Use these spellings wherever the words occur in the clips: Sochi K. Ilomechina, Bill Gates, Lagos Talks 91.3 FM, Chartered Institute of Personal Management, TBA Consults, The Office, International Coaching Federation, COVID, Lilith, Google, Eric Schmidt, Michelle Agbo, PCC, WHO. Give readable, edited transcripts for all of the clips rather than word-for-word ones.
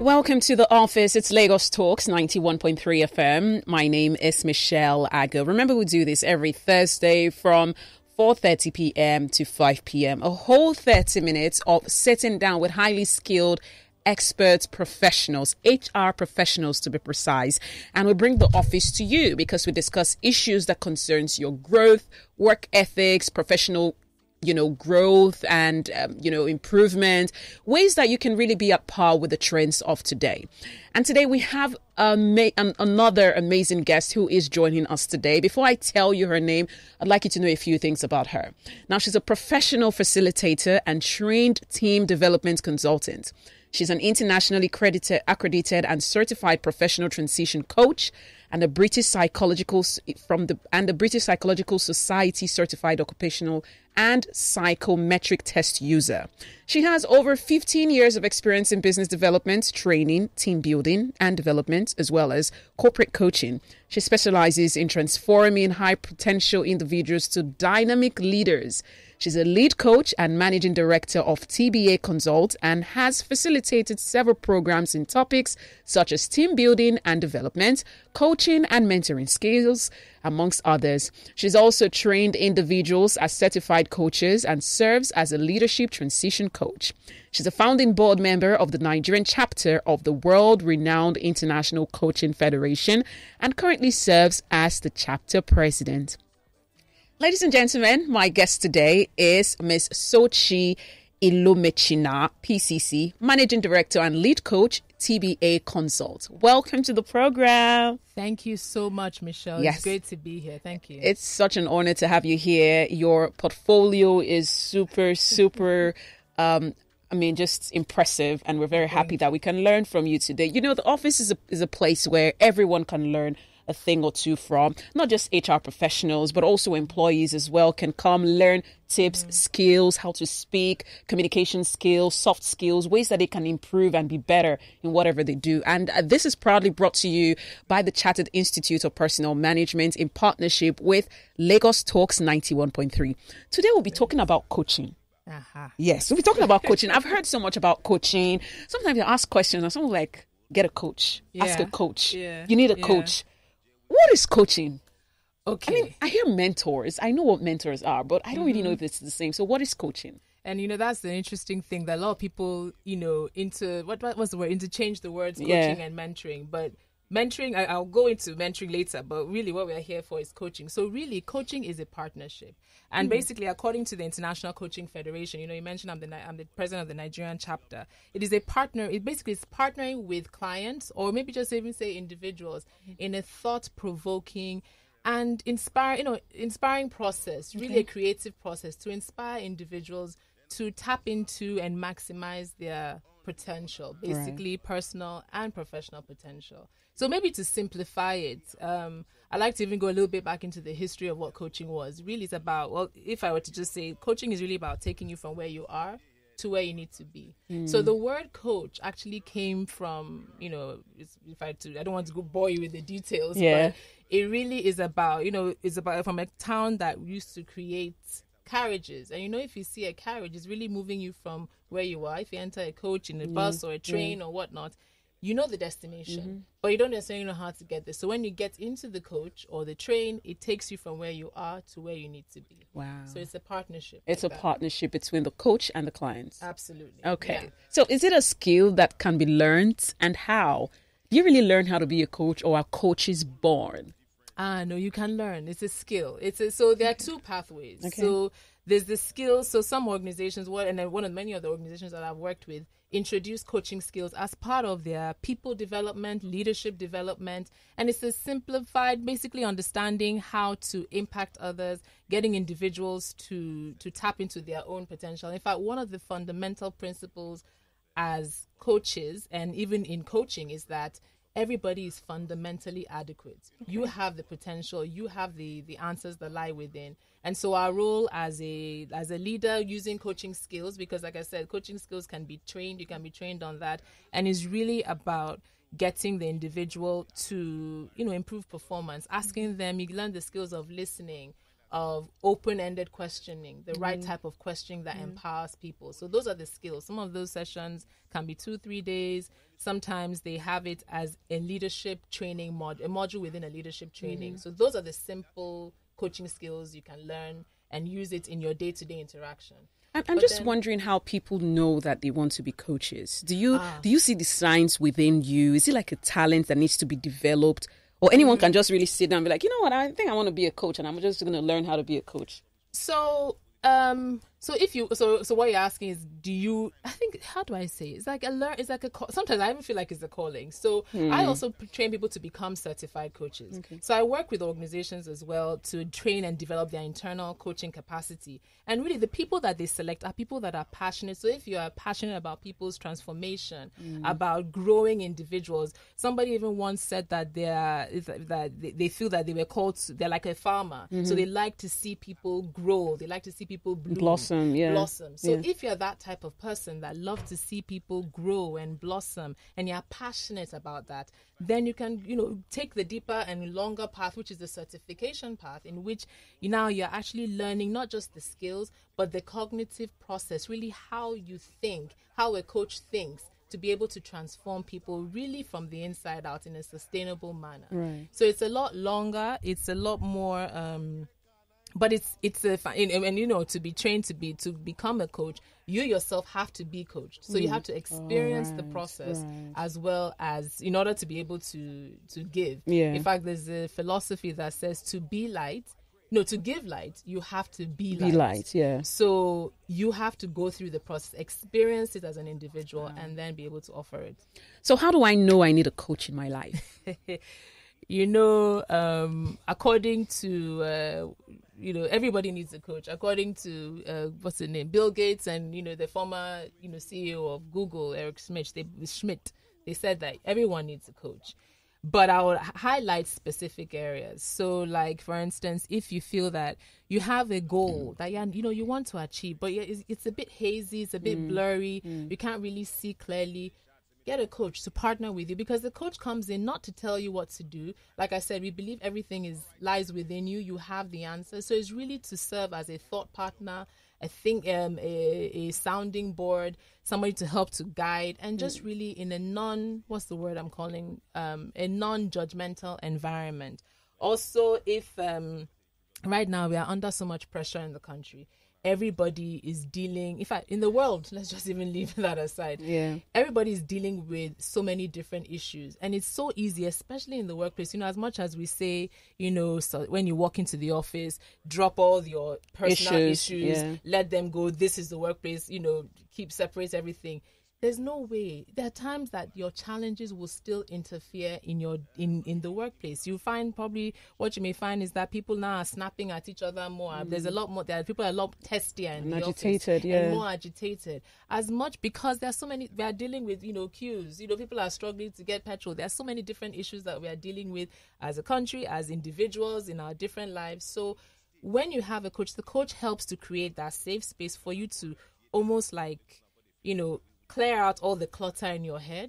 Welcome to the office. It's Lagos Talks 91.3 FM. My name is Michelle Agbo. Remember, we do this every Thursday from 4:30 p.m. to 5 p.m. A whole 30 minutes of sitting down with highly skilled experts, professionals, HR professionals to be precise, and we bring the office to you because we discuss issues that concerns your growth, work ethics, professional growth and, improvement, ways that you can really be at par with the trends of today. And today we have another amazing guest who is joining us today. Before I tell you her name, I'd like you to know a few things about her. Now, she's a professional facilitator and trained team development consultant. She's an internationally accredited and certified professional transition coach and the British Psychological Society certified occupational and psychometric test user. She has over 15 years of experience in business development, training, team building and development, as well as corporate coaching. She specializes in transforming high potential individuals to dynamic leaders. She's a lead coach and managing director of TBA Consults and has facilitated several programs in topics such as team building and development, coaching and mentoring skills, amongst others. She's also trained individuals as certified coaches and serves as a leadership transition coach. She's a founding board member of the Nigerian chapter of the world-renowned International Coaching Federation and currently serves as the chapter president. Ladies and gentlemen, my guest today is Ms. Sochi Ilomechina, PCC, Managing Director and Lead Coach, TBA Consult. Welcome to the program. Thank you so much, Michelle. Yes. It's great to be here. Thank you. It's such an honor to have you here. Your portfolio is super, super just impressive, and we're very happy that we can learn from you today. You know, the office is a place where everyone can learn a thing or two from, not just HR professionals, but also employees as well can come learn tips, skills, how to speak, communication skills, soft skills, ways that they can improve and be better in whatever they do. And this is proudly brought to you by the Chartered Institute of Personal Management in partnership with Lagos Talks 91.3. Today we'll be talking about coaching. Yes, we'll be talking about coaching. I've heard so much about coaching. Sometimes I ask questions and someone's like, get a coach, ask a coach, you need a coach. What is coaching? Okay. I mean, I hear mentors. I know what mentors are, but I don't really know if it's the same. So what is coaching? And, that's the interesting thing that a lot of people, interchange the words coaching and mentoring. But mentoring, I'll go into mentoring later, but really what we're here for is coaching. So really, coaching is a partnership. And basically, according to the International Coaching Federation, you mentioned I'm the president of the Nigerian chapter. It is a partner. It basically is partnering with clients or maybe just even say individuals in a thought-provoking and inspiring process, really a creative process to inspire individuals to tap into and maximize their potential, basically personal and professional potential. So maybe to simplify it, I like to even go a little bit back into the history of what coaching was. Really, it's about, if I were to just say, coaching is really about taking you from where you are to where you need to be. So the word coach actually came from, I don't want to bore you with the details, but it really is about, it's about from a town that used to create carriages, and if you see a carriage, it's really moving you from where you are. If you enter a coach in a bus or a train or whatnot, the destination, but you don't necessarily know how to get there. So when you get into the coach or the train, it takes you from where you are to where you need to be. Wow. So it's a partnership. It's like a partnership between the coach and the clients. Absolutely. Okay. Yeah. So is it a skill that can be learned, and how? Do you really learn how to be a coach, or are coaches born? No, you can learn. It's a skill. So there are two pathways. Okay. So there's the skills. So some organizations, one of many other organizations that I've worked with, introduce coaching skills as part of their people development, leadership development. And it's a simplified, basically understanding how to impact others, getting individuals to tap into their own potential. In fact, one of the fundamental principles as coaches and even in coaching is that everybody is fundamentally adequate. Okay. You have the potential. You have the answers that lie within. And so our role as a leader using coaching skills, because like I said, coaching skills can be trained. You can be trained on that. And it's really about getting the individual to, improve performance, asking them, you learn the skills of listening, of open-ended questioning, the right type of questioning that empowers people. So those are the skills. Some of those sessions can be 2-3 days. Sometimes they have it as a leadership training module, a module within a leadership training. So those are the simple coaching skills you can learn and use it in your day-to-day interaction. I'm just wondering how people know that they want to be coaches. Do you see the signs within you? Is it like a talent that needs to be developed? Or anyone can just really sit down and be like, you know what, I think I want to be a coach and I'm just going to learn how to be a coach. So what you're asking is, sometimes I even feel like it's a calling. So I also train people to become certified coaches. Okay. So I work with organizations as well to train and develop their internal coaching capacity. And really the people that they select are people that are passionate. So if you are passionate about people's transformation, about growing individuals, somebody even once said that they feel that they were called to, they're like a farmer. So they like to see people grow. They like to see people blossom. So if you're that type of person that loves to see people grow and blossom, and you're passionate about that, then you can, take the deeper and longer path, which is the certification path, in which you're actually learning not just the skills, but the cognitive process, really how you think, how a coach thinks, to be able to transform people really from the inside out in a sustainable manner. Right. So it's a lot longer. It's a lot more... But it's to be trained to become a coach, you yourself have to be coached. So you have to experience the process as well as in order to be able to give. Yeah. In fact, there's a philosophy that says to give light, you have to be light. So you have to go through the process, experience it as an individual, and then be able to offer it. So how do I know I need a coach in my life? According to, everybody needs a coach. According to, what's his name, Bill Gates and, the former, CEO of Google, Eric Schmidt, they said that everyone needs a coach. But I would highlight specific areas. So, like, for instance, if you feel that you have a goal that, you want to achieve, but it's a bit hazy, it's a bit blurry, you can't really see clearly, get a coach to partner with you, because the coach comes in not to tell you what to do. Like I said, we believe everything lies within you. You have the answer. So it's really to serve as a thought partner, a sounding board, somebody to help to guide, and just really in a a non-judgmental environment. Also, if right now we are under so much pressure in the country, everybody is dealing, in fact, in the world, let's just even leave that aside. Yeah. Everybody's dealing with so many different issues. And it's so easy, especially in the workplace, as much as we say, so when you walk into the office, drop all your personal issues let them go. This is the workplace, separate everything. There's no way. There are times that your challenges will still interfere in the workplace. You find what you may find is that people now are snapping at each other more. There's a lot more. There are people a lot testier and agitated, and more agitated. As much because there are so many. We are dealing with queues. People are struggling to get petrol. There are so many different issues that we are dealing with as a country, as individuals in our different lives. So when you have a coach, the coach helps to create that safe space for you to almost clear out all the clutter in your head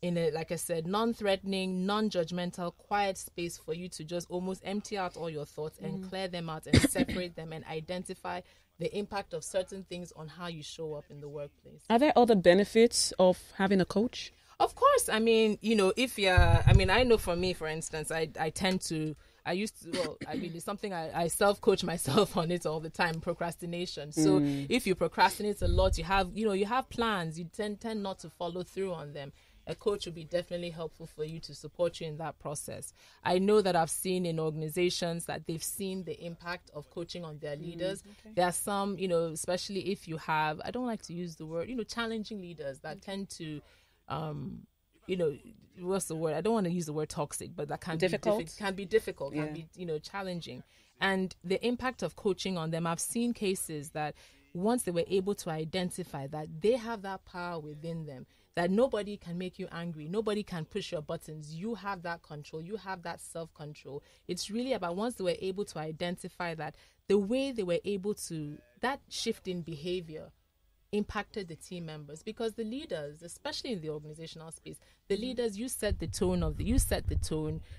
in a, like I said, non-threatening, non-judgmental, quiet space for you to just almost empty out all your thoughts and clear them out and separate them and identify the impact of certain things on how you show up in the workplace. Are there other benefits of having a coach? Of course. I know for me, for instance, it's something I self-coach myself on it all the time, procrastination. So if you procrastinate a lot, you have plans, you tend not to follow through on them. A coach will be definitely helpful for you to support you in that process. I know that I've seen in organizations that they've seen the impact of coaching on their leaders. Okay. There are some, especially if you have, I don't like to use the word, challenging leaders that tend to... what's the word? I don't want to use the word toxic, but that can be difficult, challenging. And the impact of coaching on them, I've seen cases that once they were able to identify that they have that power within them, that nobody can make you angry, nobody can push your buttons, you have that control, you have that self-control. It's really about once they were able to identify that, the way they were able to, that shift in behavior impacted the team members, because the leaders, especially in the organizational space, the leaders, you set the tone,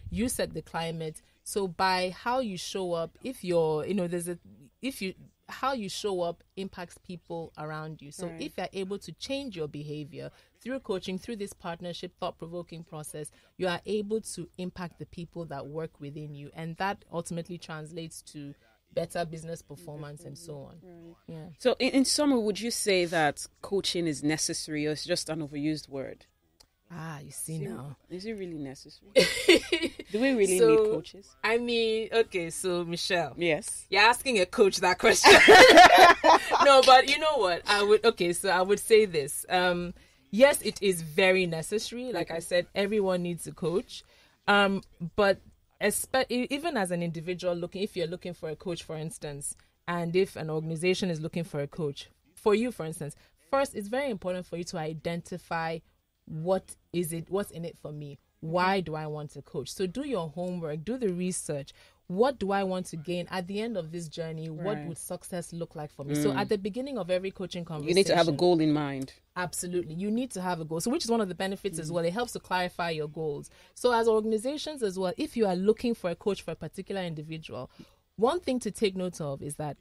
you set the climate, So by how you show up, if you're, you know, there's a, if you, how you show up impacts people around you. So right. if you're able to change your behavior through coaching, through this partnership, thought-provoking process, you are able to impact the people that work within you. And that ultimately translates to better business performance and so on. Right. Yeah. So in summary, would you say that coaching is necessary, or it's just an overused word? Ah, you see now. Is it really necessary? Do we really need coaches? I mean, okay, so Michelle. Yes. You're asking a coach that question. No, but you know what? I would say this. Yes, it is very necessary. Like I said, everyone needs a coach. But even as an individual looking, if you're looking for a coach, for instance, and if an organization is looking for a coach, for you, for instance, first, it's very important for you to identify what's in it for me. Why do I want to coach? So do your homework, do the research. What do I want to gain at the end of this journey? Right. What would success look like for me? So at the beginning of every coaching conversation, you need to have a goal in mind. Absolutely. You need to have a goal. So which is one of the benefits as well. It helps to clarify your goals. So as organizations as well, if you are looking for a coach for a particular individual, one thing to take note of is that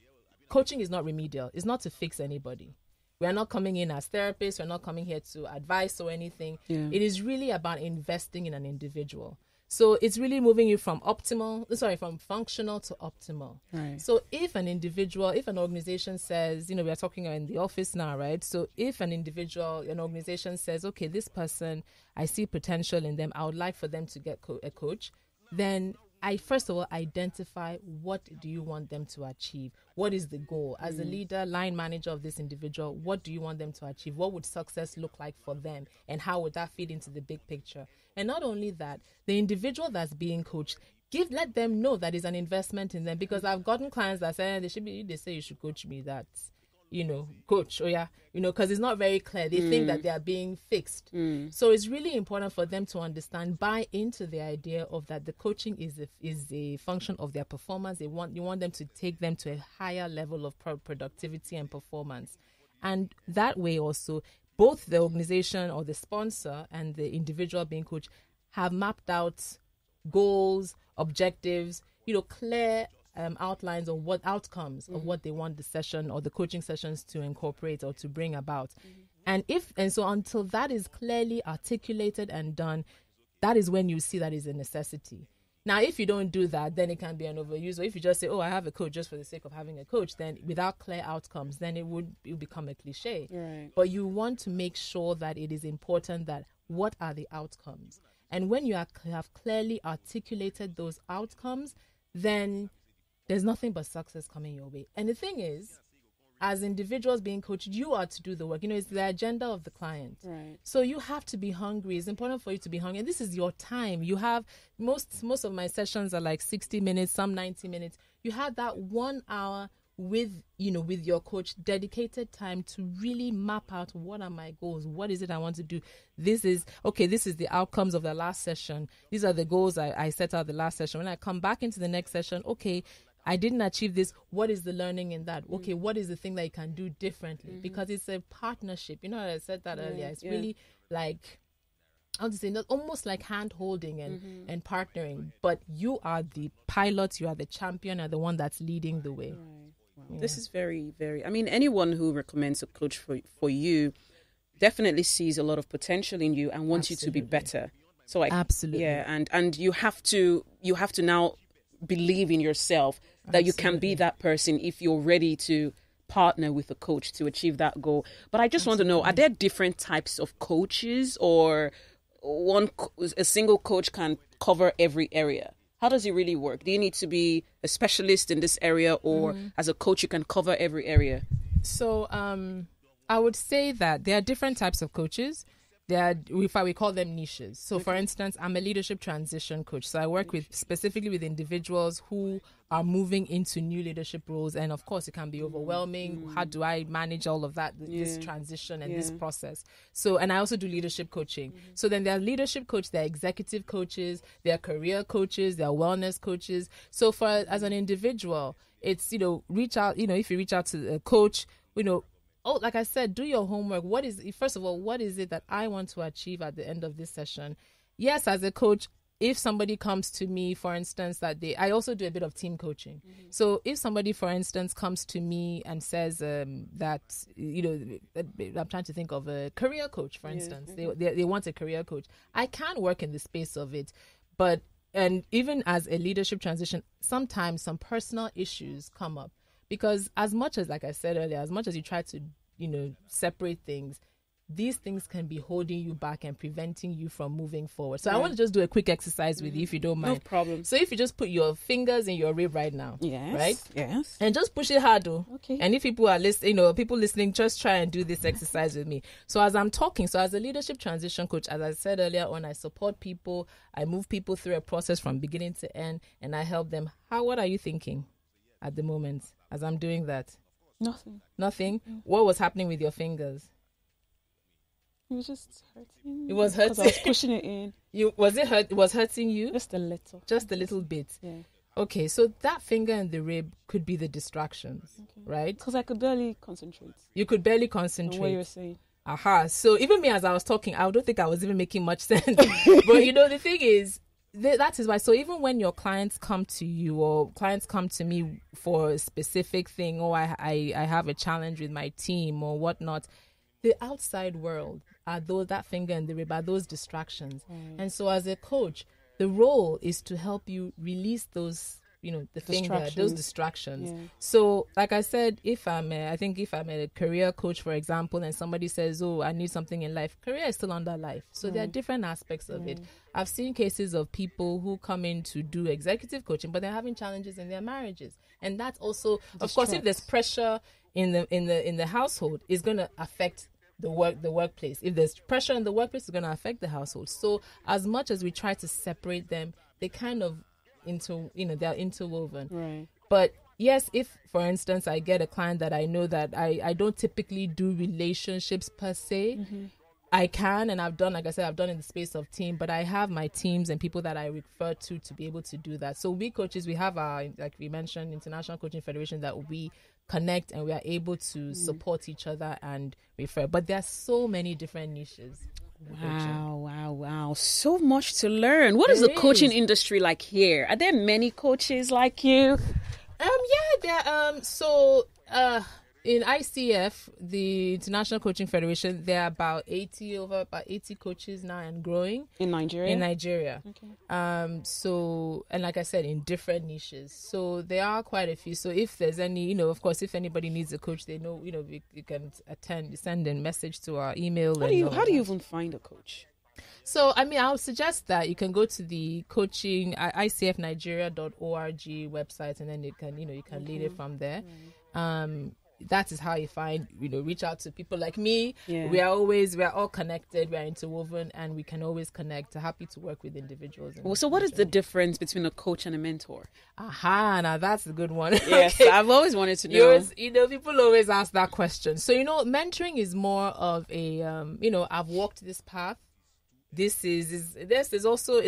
coaching is not remedial. It's not to fix anybody. We are not coming in as therapists. We're not coming here to advise or anything. Yeah. It is really about investing in an individual. So it's really moving you from functional to optimal. Right. So if an organization says, you know, we are talking in the office now, right? So if an organization says, okay, this person, I see potential in them. I would like for them to get a coach. Then I first of all identify what do you want them to achieve? What is the goal? As a leader, line manager of this individual, what do you want them to achieve? What would success look like for them? And how would that feed into the big picture? And not only that, the individual that's being coached, let them know that it's an investment in them. Because I've gotten clients that say, they say you should coach me, that, you know, coach, oh yeah, you know, because it's not very clear. They think that they are being fixed. So it's really important for them to understand, buy into the idea of that the coaching is a function of their performance. You want them to take them to a higher level of productivity and performance. And that way also, both the organization or the sponsor and the individual being coached have mapped out goals, objectives, you know, clear outlines on what outcomes of what they want the session or the coaching sessions to incorporate or to bring about. And so until that is clearly articulated and done, that is when you see that is a necessity. Now, if you don't do that, then it can be an overuse. Or if you just say, oh, I have a coach just for the sake of having a coach, then without clear outcomes, then it would become a cliche. Right. But you want to make sure that it is important that what are the outcomes. And when you have clearly articulated those outcomes, then there's nothing but success coming your way. And the thing is, as individuals being coached, you are to do the work. You know, it's the agenda of the client. Right. So you have to be hungry. It's important for you to be hungry. And this is your time. You have most of my sessions are like 60 minutes, some 90 minutes. You have that 1 hour with your coach, dedicated time to really map out what are my goals, what is it I want to do. This is the outcomes of the last session. These are the goals I set out the last session. When I come back into the next session, okay, I didn't achieve this. What is the learning in that? Okay, what is the thing that you can do differently? Because it's a partnership. You know, I said that earlier. It's really like, I would say, almost like hand-holding and partnering. But you are the pilot, you are the champion, and the one that's leading the way. Right. Wow. Yeah. This is very, very... I mean, anyone who recommends a coach for you definitely sees a lot of potential in you and wants you to be better. So, absolutely. Yeah, and you have to now believe in yourself that you can be that person if you're ready to partner with a coach to achieve that goal. But I just want to know, are there different types of coaches, or a single coach can cover every area? How does it really work? Do you need to be a specialist in this area, or as a coach you can cover every area? So I would say that there are different types of coaches. We call them niches. So, for instance, I'm a leadership transition coach. So I work specifically with individuals who are moving into new leadership roles. And of course, it can be overwhelming. How do I manage all of that, this transition and this process? So, and I also do leadership coaching. So then there are leadership coaches, there are executive coaches, there are career coaches, there are wellness coaches. So as an individual, it's, you know, reach out, you know, if you reach out to a coach, you know, like I said, do your homework. First of all, what is it that I want to achieve at the end of this session? Yes, as a coach, if somebody comes to me, for instance, that they, I also do a bit of team coaching. Mm-hmm. So if somebody, for instance, comes to me and says that, you know, I'm trying to think of a career coach, for instance, mm-hmm. they want a career coach. I can work in the space of it, but, and even as a leadership transition, sometimes some personal issues come up because as much as, like I said earlier, as much as you try to, you know, separate things, these things can be holding you back and preventing you from moving forward. So I want to just do a quick exercise with you, if you don't mind. No problem. So if you just put your fingers in your rib right now. Yes. Right? Yes. And just push it hard, though. Okay. And if people are listening, you know, people listening, just try and do this exercise with me. So as I'm talking, so as a leadership transition coach, as I said earlier on, I support people. I move people through a process from beginning to end, and I help them. How, what are you thinking at the moment as I'm doing that? Nothing. Nothing? Mm-hmm. What was happening with your fingers? It was just hurting. It was hurting. Because I was pushing it in. It was hurting you? Just a little. Just a little bit. Yeah. Okay, so that finger in the rib could be the distractions, okay, right? Because I could barely concentrate. You could barely concentrate. On what you were saying. Aha. So even me, as I was talking, I don't think I was even making much sense. But you know, the thing is, that is why. So even when your clients come to you or clients come to me for a specific thing, or I have a challenge with my team or whatnot, the outside world are those, that finger in the rib, are those distractions. Mm. And so as a coach, the role is to help you release those, you know, the finger, those distractions. Yeah. So like I said, if I'm a career coach, for example, and somebody says, oh, I need something in life, career is still under life. So there are different aspects of it. I've seen cases of people who come in to do executive coaching, but they're having challenges in their marriages. And that's also, of course, if there's pressure in the household, is going to affect the workplace. If there's pressure in the workplace, it's going to affect the household. So as much as we try to separate them, they kind of they're interwoven. Right. But yes, if for instance I get a client that I know that I don't typically do relationships per se, mm-hmm. I can, and I've done, like I said, I've done in the space of team, but I have my teams and people that I refer to be able to do that. So we coaches, we have our, like we mentioned, International Coaching Federation, that we connect and we are able to support each other and refer. But there are so many different niches. Wow. So much to learn. What is the coaching industry like here? Are there many coaches like you? In ICF, the International Coaching Federation, there are about 80 coaches now and growing. In Nigeria? In Nigeria. Okay. So, and like I said, in different niches. So there are quite a few. So if there's any, you know, of course, if anybody needs a coach, they know, you know, you can send a message to our email. How do you even find a coach? So, I mean, I would suggest that you can go to the coaching, icfnigeria.org website, and then you can, you know, you can lead it from there. Right. That is how you find, you know, reach out to people like me. Yeah. We are all connected. We are interwoven, and we can always connect. Happy to work with individuals. Well, so what is the difference between a coach and a mentor? Aha, now that's a good one. Yes, okay. I've always wanted to know. You know, people always ask that question. So, you know, mentoring is more of a, you know, I've walked this path. There's also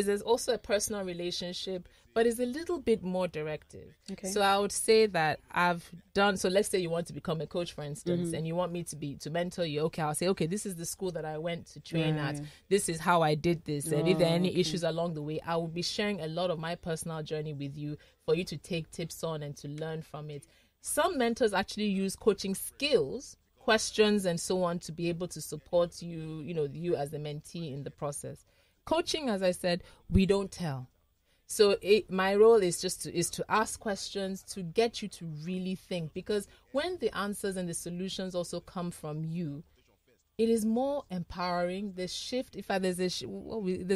a personal relationship, but it's a little bit more directive. Okay. So I would say that I've done. So let's say you want to become a coach, for instance, and you want me to mentor you. Okay, I'll say, okay, this is the school that I went to train at. This is how I did this, and if there are any issues along the way, I will be sharing a lot of my personal journey with you for you to take tips on and to learn from it. Some mentors actually use coaching skills, questions, and so on to be able to support you, you know, you as a mentee in the process. Coaching, as I said, we don't tell. So my role is just to ask questions, to get you to really think, because when the answers and the solutions also come from you, it is more empowering. The shift, there's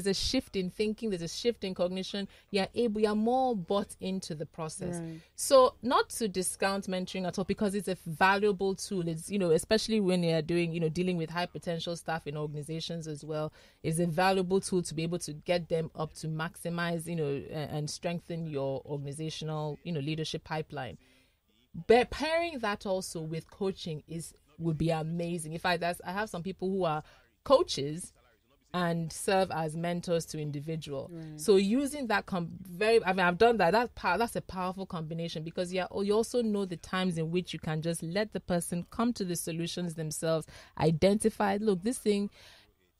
a shift in thinking, there's a shift in cognition. You are more bought into the process. Right. So not to discount mentoring at all, because it's a valuable tool. It's, you know, especially when you're doing, you know, dealing with high potential staff in organizations as well, it's a valuable tool to be able to get them up to maximize, you know, and strengthen your organizational, you know, leadership pipeline. But pairing that also with coaching would be amazing. In fact, I have some people who are coaches and serve as mentors to individual. Right. So using that, I've done that. That's a powerful combination, because you also know the times in which you can just let the person come to the solutions themselves. Identify, look, this thing,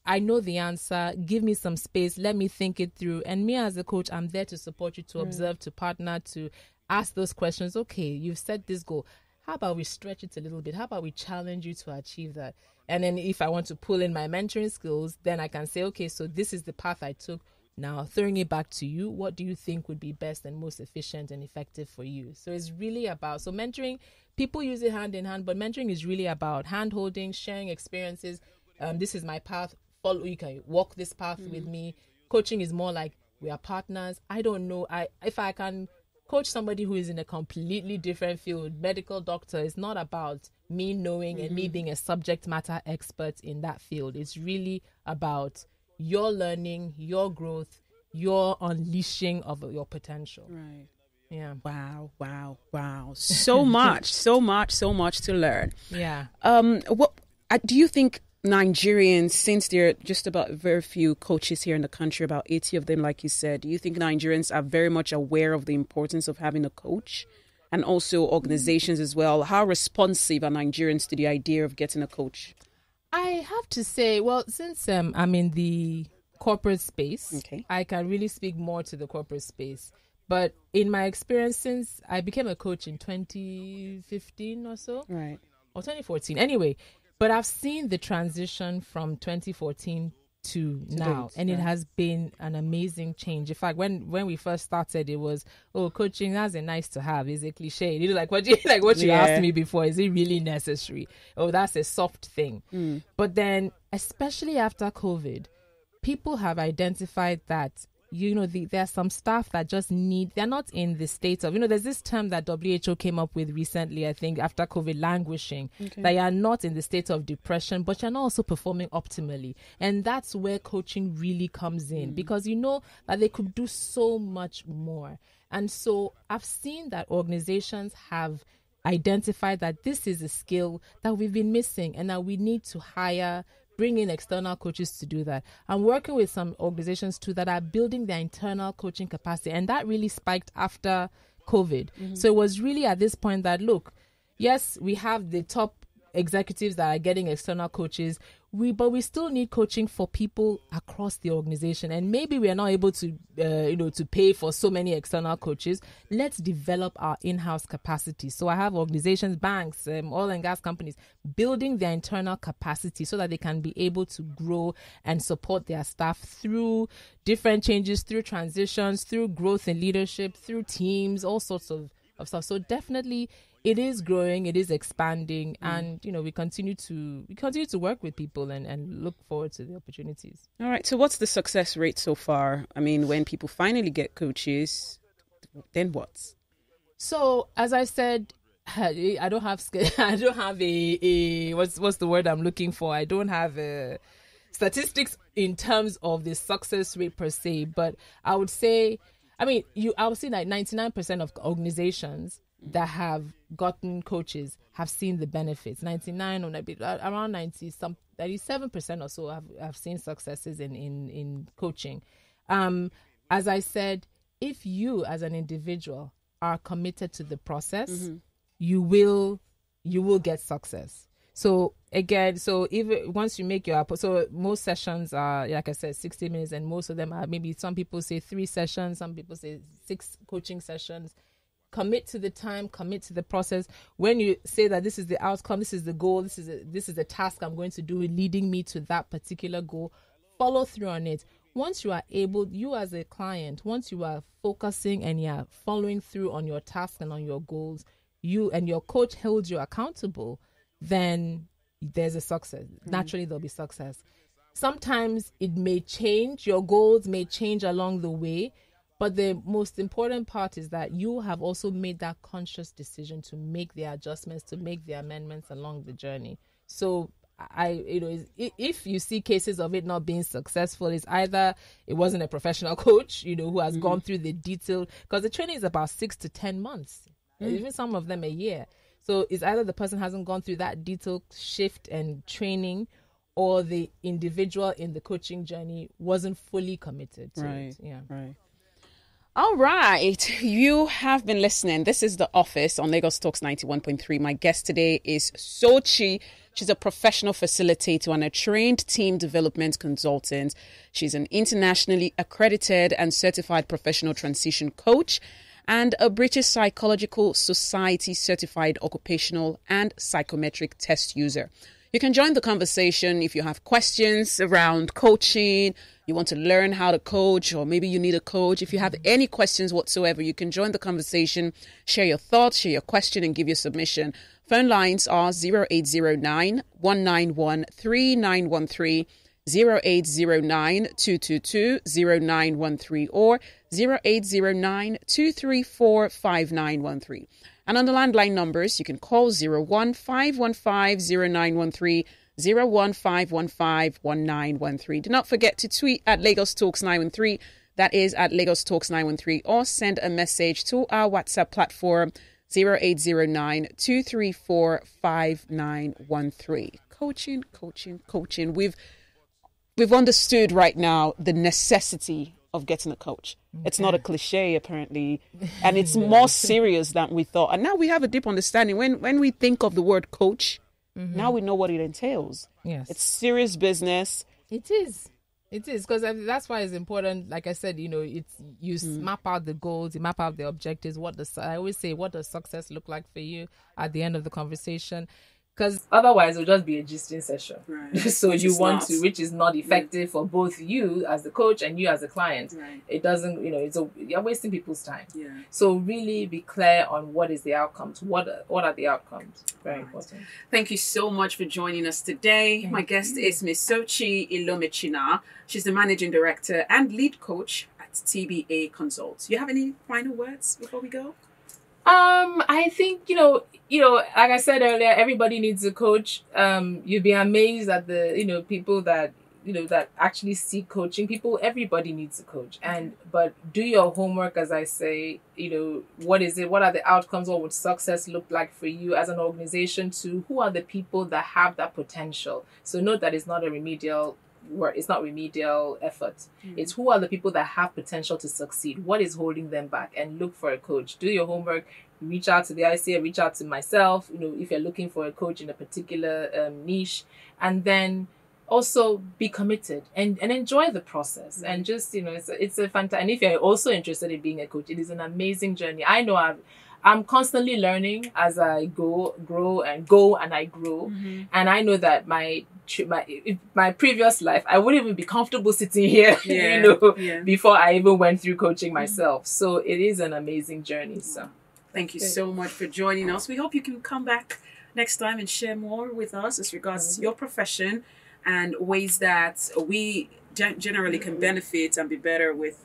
I know the answer, give me some space, let me think it through. And me as a coach, I'm there to support you, to observe, to partner, to ask those questions. Okay, you've set this goal. How about we stretch it a little bit? How about we challenge you to achieve that? And then if I want to pull in my mentoring skills, then I can say, okay, so this is the path I took. Now, throwing it back to you, what do you think would be best and most efficient and effective for you? So it's really about, so mentoring, people use it hand in hand, but mentoring is really about hand-holding, sharing experiences. This is my path. Follow, you can walk this path with me. Coaching is more like we are partners. I don't know. If I can coach somebody who is in a completely different field, medical doctor, it's not about me knowing and me being a subject matter expert in that field. It's really about your learning, your growth, your unleashing of your potential. Right. Yeah. Wow, wow, wow. So much, so much, so much to learn. Yeah. What do you think Nigerians, since there are just about very few coaches here in the country, about 80 of them, like you said, do you think Nigerians are very much aware of the importance of having a coach, and also organizations as well? How responsive are Nigerians to the idea of getting a coach? I have to say, well, since I'm in the corporate space, I can really speak more to the corporate space. But in my experience, since I became a coach in 2015 or so, or 2014, anyway. But I've seen the transition from 2014 to now, and it has been an amazing change. In fact, when we first started, it was, oh, coaching, that's a nice to have. It's a cliche. You know, like what you asked me before, is it really necessary? Oh, that's a soft thing. But then, especially after COVID, people have identified that, you know, there are some staff that just need, they're not in the state of, you know, there's this term that WHO came up with recently, I think, after COVID, languishing. That you are not in the state of depression, but you're not also performing optimally. And that's where coaching really comes in, because you know that they could do so much more. And so I've seen that organizations have identified that this is a skill that we've been missing and that we need to hire, bring in external coaches to do that. I'm working with some organizations too that are building their internal coaching capacity, and that really spiked after COVID. So it was really at this point that, look, yes, we have the top executives that are getting external coaches, but we still need coaching for people across the organization. And maybe we are not able to, to pay for so many external coaches. Let's develop our in-house capacity. So I have organizations, banks, oil and gas companies building their internal capacity so that they can be able to grow and support their staff through different changes, through transitions, through growth in leadership, through teams, all sorts of stuff. So definitely, it is growing, it is expanding, and you know, we continue to work with people and look forward to the opportunities. All right. So what's the success rate so far? I mean, when people finally get coaches, then what? So as I said, I don't have a what's the word I'm looking for? I don't have a statistics in terms of the success rate per se, but I would say, I would say that 99% of organizations that have gotten coaches have seen the benefits. 97% or so have seen successes in coaching. As I said, if you as an individual are committed to the process, you will get success. So again, even once you make your approach, so most sessions are, like I said, 60 minutes, and most of them are, maybe some people say 3 sessions, some people say 6 coaching sessions. Commit to the time, commit to the process. When you say that this is the outcome, this is the goal, this is the task I'm going to do leading me to that particular goal, follow through on it. Once you are able, you as a client, once you are focusing and you are following through on your task and on your goals, you and your coach holds you accountable, then there's a success. Naturally, there'll be success. Sometimes it may change, your goals may change along the way, but the most important part is that you have also made that conscious decision to make the adjustments, to make the amendments along the journey. So, if you see cases of it not being successful, it's either it wasn't a professional coach, who has gone through the detail, because the training is about 6 to 10 months, even some of them a year. So it's either the person hasn't gone through that detailed shift and training, or the individual in the coaching journey wasn't fully committed to it. Yeah. Right. All right, you have been listening. This is The Office on Lagos Talks 91.3. My guest today is Sochi. She's a professional facilitator and a trained team development consultant. She's an internationally accredited and certified professional transition coach and a British Psychological Society certified occupational and psychometric test user. You can join the conversation if you have questions around coaching, you want to learn how to coach, or maybe you need a coach. If you have any questions whatsoever, you can join the conversation, share your thoughts, share your question, and give your submission. Phone lines are 0809 191 3913, 0809 222 0913, or 0809 234 5913. And on the landline numbers, you can call 015150913, 015151913. Do not forget to tweet at Lagos Talks 913, that is at Lagos Talks 913, or send a message to our WhatsApp platform 0809-234-5913. Coaching, coaching, coaching. We've understood right now the necessity of getting a coach. It's not a cliche, apparently, and it's more serious than we thought. And now we have a deep understanding. When we think of the word coach, now we know what it entails. Yes, it's serious business. It is because that's why it's important. Like I said, you map out the goals, you map out the objectives. I always say, what does success look like for you at the end of the conversation? Because otherwise, it'll just be a gisting session. Right. So which is not effective for both you as the coach and you as the client. Right. It doesn't, you're wasting people's time. Yeah. So really be clear on what is the outcomes. What are the outcomes? Very important. Thank you so much for joining us today. Thank My you. Guest is Ms. Sochi Ilomechina. She's the managing director and lead coach at TBA Consults. You have any final words before we go? I think, like I said earlier, everybody needs a coach. You'd be amazed at the, people that, that actually seek coaching. Everybody needs a coach. But do your homework, as I say, what is it? What are the outcomes? What would success look like for you as an organization? To who are the people that have that potential? So note that it's not a remedial work. It's not remedial effort. It's who are the people that have potential to succeed? What is holding them back? And look for a coach. Do your homework. Reach out to the ICA. Reach out to myself. If you're looking for a coach in a particular niche, and then also be committed and enjoy the process. And just it's a fantastic. And if you're also interested in being a coach, it is an amazing journey. I know I'm constantly learning as I grow. And I know that my previous life, I wouldn't even be comfortable sitting here, before I even went through coaching myself. So it is an amazing journey. So thank you so much for joining us. We hope you can come back next time and share more with us as regards to your profession and ways that we generally can benefit and be better with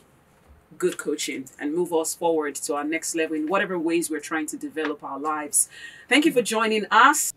good coaching and move us forward to our next level in whatever ways we're trying to develop our lives. Thank you for joining us.